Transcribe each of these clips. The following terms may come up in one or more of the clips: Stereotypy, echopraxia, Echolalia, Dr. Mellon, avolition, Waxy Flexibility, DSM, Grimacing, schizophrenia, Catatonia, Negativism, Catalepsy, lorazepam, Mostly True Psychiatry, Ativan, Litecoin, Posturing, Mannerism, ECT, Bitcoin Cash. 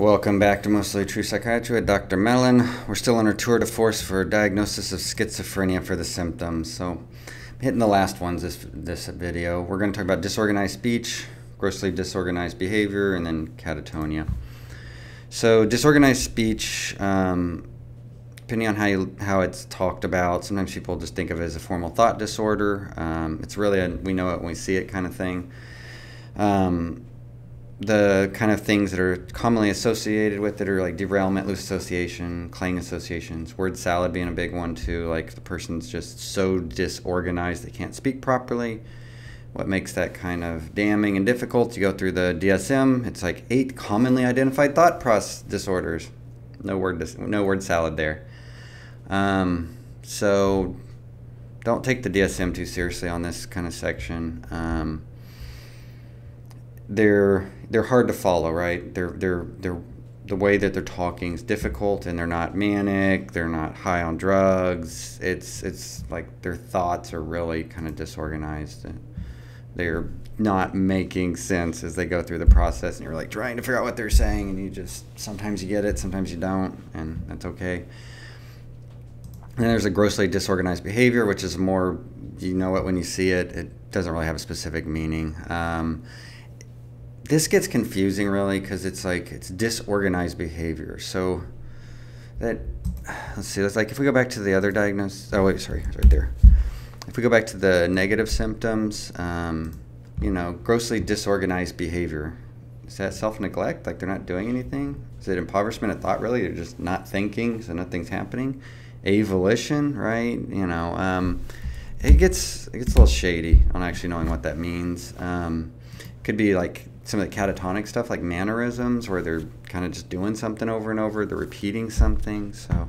Welcome back to Mostly True Psychiatry with Dr. Mellon. We're still on our tour de force for diagnosis of schizophrenia for the symptoms. So I'm hitting the last ones this video. We're going to talk about disorganized speech, grossly disorganized behavior, and then catatonia. So disorganized speech, depending on how it's talked about, sometimes people just think of it as a formal thought disorder. It's really a we know it when we see it kind of thing. The kind of things that are commonly associated with it are like derailment, loose association, clang associations, word salad being a big one too, like the person's just so disorganized they can't speak properly. What makes that kind of damning and difficult? You go through the DSM, it's like 8 commonly identified thought process disorders. No word salad there. So don't take the DSM too seriously on this kind of section. They're hard to follow, right? The way that they're talking is difficult, and they're not manic, they're not high on drugs. It's like their thoughts are really kind of disorganized, and they're not making sense as they go through the process, and you're like trying to figure out what they're saying, and you just sometimes you get it, sometimes you don't, and that's okay. And there's a grossly disorganized behavior, which is more, you know it when you see it. It doesn't really have a specific meaning. This gets confusing really, because it's like it's disorganized behavior. So that, let's see, that's like if we go back to the other diagnosis. Oh wait, sorry, it's right there. If we go back to the negative symptoms, you know, grossly disorganized behavior. Is that self-neglect? Like they're not doing anything? Is it impoverishment of thought really? They're just not thinking, so nothing's happening. Avolition, right? You know, it gets a little shady on actually knowing what that means. Could be like some of the catatonic stuff, like mannerisms, where they're kind of just doing something over and over, they're repeating something. So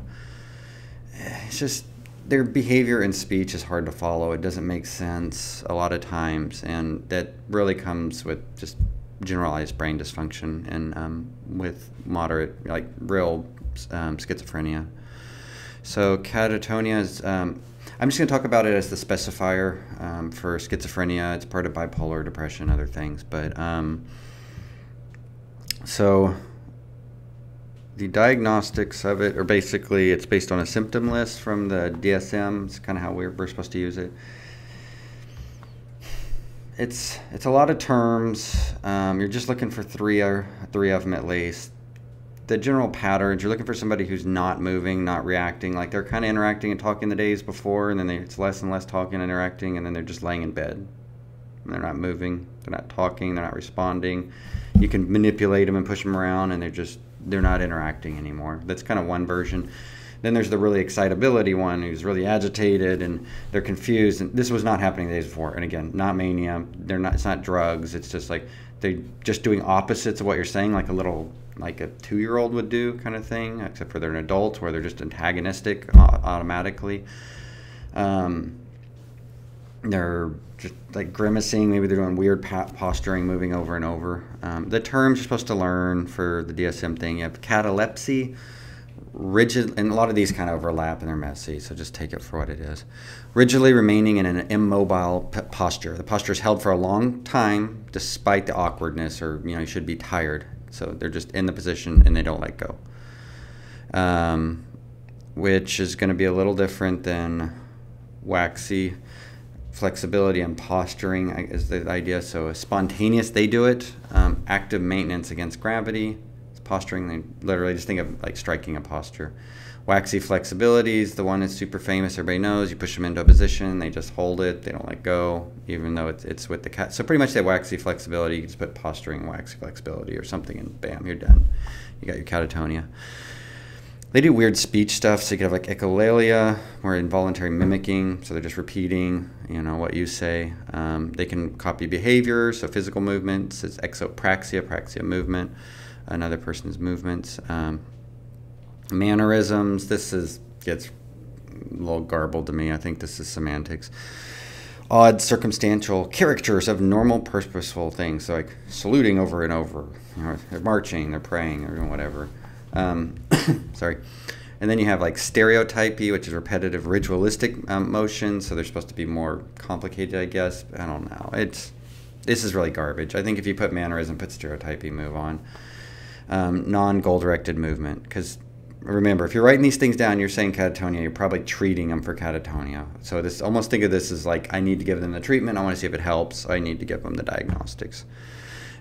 it's just their behavior and speech is hard to follow. It doesn't make sense a lot of times, and that really comes with just generalized brain dysfunction and with moderate, like real schizophrenia. So catatonia is, I'm just going to talk about it as the specifier for schizophrenia. It's part of bipolar depression, other things. But so the diagnostics of it are basically it's based on a symptom list from the DSM. It's kind of how we're supposed to use it. It's a lot of terms. You're just looking for three of them at least. The general patterns, you're looking for somebody who's not moving, not reacting, like they're kind of interacting and talking the days before, and then it's less and less talking and interacting, and then they're just laying in bed. And they're not moving, they're not talking, they're not responding. You can manipulate them and push them around, and they're not interacting anymore. That's kind of one version. Then there's the really excitability one, who's really agitated and they're confused, and this was not happening the days before. And again, not mania, they're not, it's not drugs, it's just like they're just doing opposites of what you're saying, like a little, like a 2-year-old would do kind of thing, except for they're an adult, where they're just antagonistic automatically. They're just like grimacing, maybe they're doing weird posturing, moving over and over. The terms you're supposed to learn for the DSM thing, you have catalepsy, rigid, and a lot of these kind of overlap and they're messy, so just take it for what it is. Rigidly remaining in an immobile posture. The posture is held for a long time despite the awkwardness, or you know, you should be tired. So they're just in the position and they don't let go, which is going to be a little different than waxy flexibility and posturing is the idea. So a spontaneous, they do it, active maintenance against gravity. It's posturing, they literally just think of like striking a posture. Waxy flexibility is the one that's super famous, everybody knows. You push them into a position, they just hold it, they don't let go, even though it's with the cat. So pretty much that waxy flexibility, you can just put posturing, waxy flexibility or something, and bam, you're done. You got your catatonia. They do weird speech stuff, so you could have like echolalia, or involuntary mimicking, so they're just repeating, you know, what you say. They can copy behavior, so physical movements, it's echopraxia, praxia movement, another person's movements. Mannerisms, this gets a little garbled to me. I think this is semantics. Odd circumstantial caricatures of normal purposeful things, so like saluting over and over, you know, they're marching, they're praying, or whatever. Sorry. And then you have like stereotypy, which is repetitive ritualistic motion, so they're supposed to be more complicated, I guess. I don't know. This is really garbage. I think if you put mannerism, put stereotypy, move on. non-goal-directed movement. Because remember, if you're writing these things down, you're saying catatonia, you're probably treating them for catatonia. So this, almost think of this as like, I need to give them the treatment, I want to see if it helps, I need to give them the diagnostics.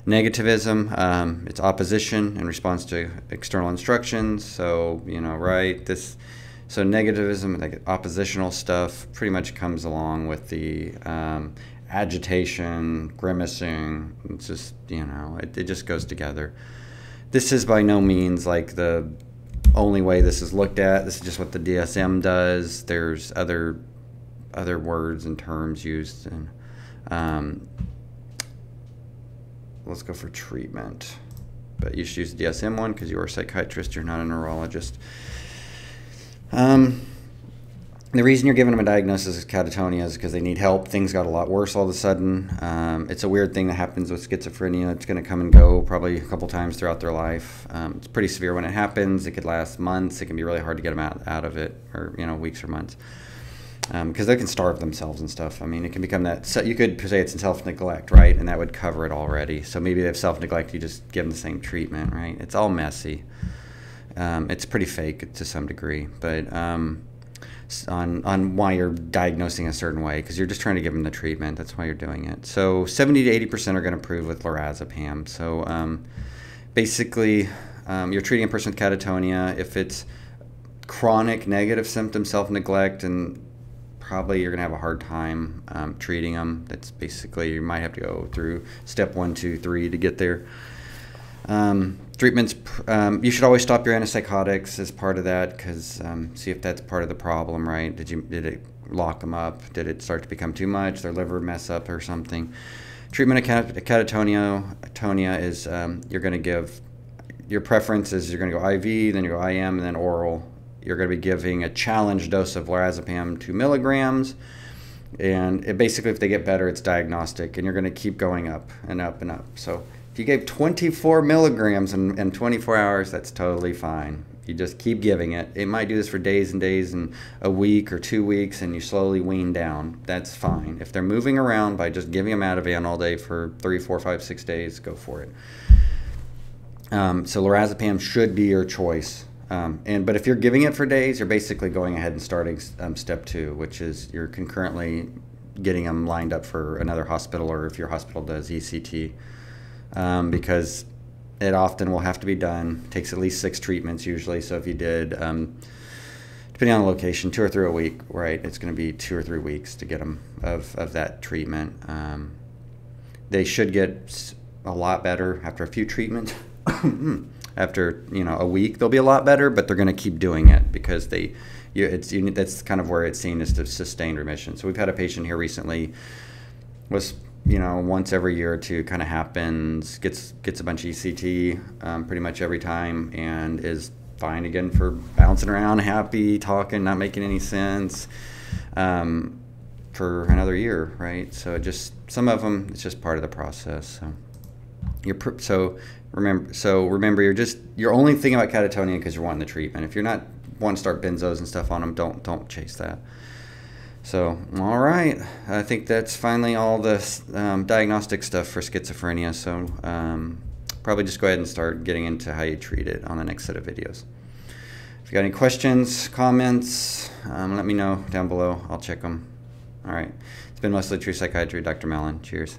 Negativism, it's opposition in response to external instructions. So, you know, right, this, so negativism, like oppositional stuff, pretty much comes along with the agitation, grimacing. It's just, you know, it just goes together. This is by no means like the only way this is looked at. This is just what the DSM does. There's other words and terms used. And let's go for treatment. But you should use the DSM one because you are a psychiatrist, you're not a neurologist. The reason you're giving them a diagnosis of catatonia is because they need help. Things got a lot worse all of a sudden. It's a weird thing that happens with schizophrenia. It's going to come and go probably a couple times throughout their life. It's pretty severe when it happens. It could last months. It can be really hard to get them out of it, or, you know, weeks or months, because they can starve themselves and stuff. I mean, it can become that. So you could say it's in self-neglect, right? And that would cover it already. So maybe they have self-neglect. You just give them the same treatment, right? It's all messy. It's pretty fake to some degree, but on why you're diagnosing a certain way, because you're just trying to give them the treatment. That's why you're doing it. So 70 to 80% are going to improve with lorazepam. So basically, you're treating a person with catatonia. If it's chronic negative symptoms, self-neglect, and probably you're going to have a hard time treating them. That's basically, you might have to go through step 1, 2, 3 to get there. Treatments, you should always stop your antipsychotics as part of that, because see if that's part of the problem, right? Did it lock them up? Did it start to become too much? Their liver mess up or something? Treatment of catatonia is you're going to give, your preference is you're going to go IV, then you go IM, and then oral. You're going to be giving a challenge dose of lorazepam 2 mg. And it basically, if they get better, it's diagnostic, and you're going to keep going up and up and up. So if you gave 24 mg in 24 hours, that's totally fine. You just keep giving it. It might do this for days and days and a week or 2 weeks, and you slowly wean down. That's fine. If they're moving around by just giving them Ativan all day for 3, 4, 5, 6 days, go for it. So lorazepam should be your choice. But if you're giving it for days, you're basically going ahead and starting step 2, which is you're concurrently getting them lined up for another hospital, or if your hospital does ECT, because it often will have to be done. It takes at least 6 treatments usually. So if you did, depending on the location, 2 or 3 a week, right? It's going to be 2 or 3 weeks to get them of that treatment. They should get a lot better after a few treatments. After, you know, a week, they'll be a lot better, but they're going to keep doing it because that's kind of where it's seen as the sustained remission. So we've had a patient here recently, was, you know, once every year or two kind of happens, gets a bunch of ECT pretty much every time, and is fine again for bouncing around, happy, talking, not making any sense for another year, right? So it just, some of them, it's just part of the process. So remember, you're only thinking about catatonia because you're wanting the treatment. If you're not wanting to start benzos and stuff on them, don't chase that. So, all right, I think that's finally all the diagnostic stuff for schizophrenia. So probably just go ahead and start getting into how you treat it on the next set of videos. If you got any questions, comments, let me know down below. I'll check them. All right, it's been Mostly True Psychiatry, Dr. Mellon. Cheers.